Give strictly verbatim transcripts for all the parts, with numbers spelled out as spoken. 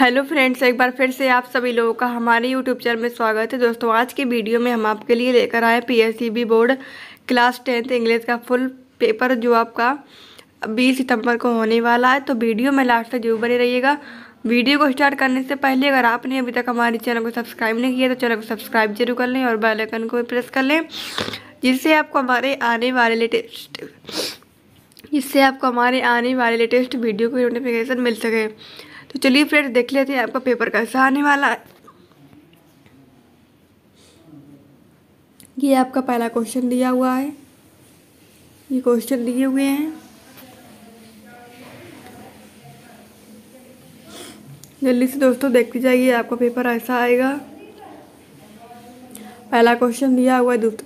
Hello friends, एक बार फिर से आप सभी लोगों का हमारे यूट्यूब चैनल में स्वागत है। दोस्तों, आज के वीडियो में हम आपके लिए लेकर आए PSEB board class tenth English का फुल पेपर जो आपका बीस सितंबर को होने वाला है। तो वीडियो में लास्ट तक जरूर बने रहिएगा। वीडियो को स्टार्ट करने से पहले अगर आपने अभी तक हमारे चैनल को सब्सक्राइब नहीं किया तो चैनल को सब्सक्राइब जरूर कर लें और बेल आइकन को भी प्रेस कर लें, जिससे आपको हमारे आने वाले लेटेस्ट जिससे आपको हमारे आने वाले लेटेस्ट वीडियो की नोटिफिकेशन मिल सके। तो चलिए फ्रेंड्स, देख लेते हैं आपका पेपर कैसा आने वाला है। ये आपका पहला क्वेश्चन दिया हुआ है, ये क्वेश्चन दिए हुए हैं। जल्दी से दोस्तों देखते जाइए, आपका पेपर ऐसा आएगा। पहला क्वेश्चन दिया हुआ है दोस्तों,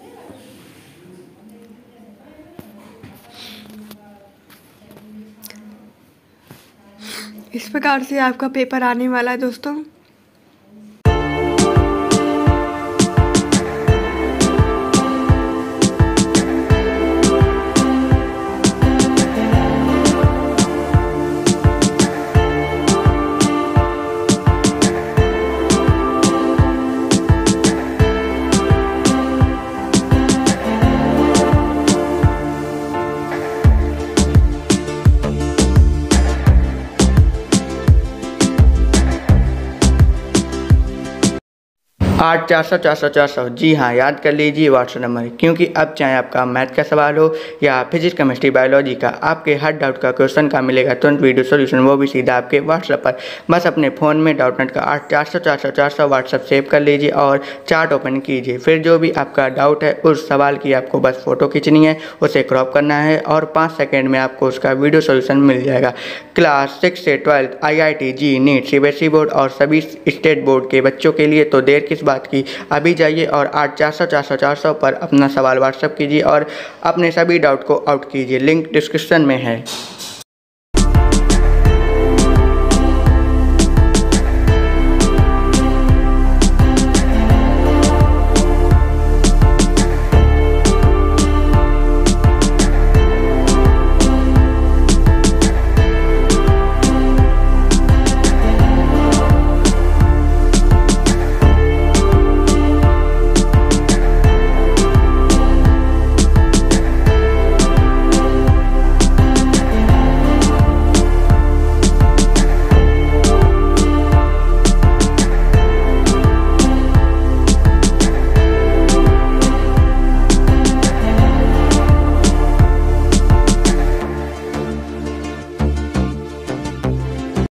इस प्रकार से आपका पेपर आने वाला है दोस्तों। आठ चार सौ चार सौ चार सौ जी हाँ, याद कर लीजिए व्हाट्सएप नंबर, क्योंकि अब चाहे आपका मैथ का सवाल हो या फिजिक्स, केमिस्ट्री, बायोलॉजी का, आपके हर डाउट का क्वेश्चन का मिलेगा तुरंत वीडियो सोल्यूशन, वो भी सीधा आपके व्हाट्सएप पर। बस अपने फ़ोन में डाउटनेट का आठ चार सौ चार सौ चार सौ व्हाट्सएप सेव कर लीजिए और चार्ट ओपन कीजिए। फिर जो भी आपका डाउट है उस सवाल की आपको बस फोटो खींचनी है, उसे क्रॉप करना है और पाँच सेकेंड में आपको उसका वीडियो सोल्यूशन मिल जाएगा। क्लास सिक्स से twelfth, I I T J E, NEET, C B S E board और सभी स्टेट बोर्ड के बच्चों के लिए तो देर किस बात की, अभी जाइए और आठ चार सौ चार सौ चार सौ पर अपना सवाल व्हाट्सएप कीजिए और अपने सभी डाउट को आउट कीजिए। लिंक डिस्क्रिप्शन में है।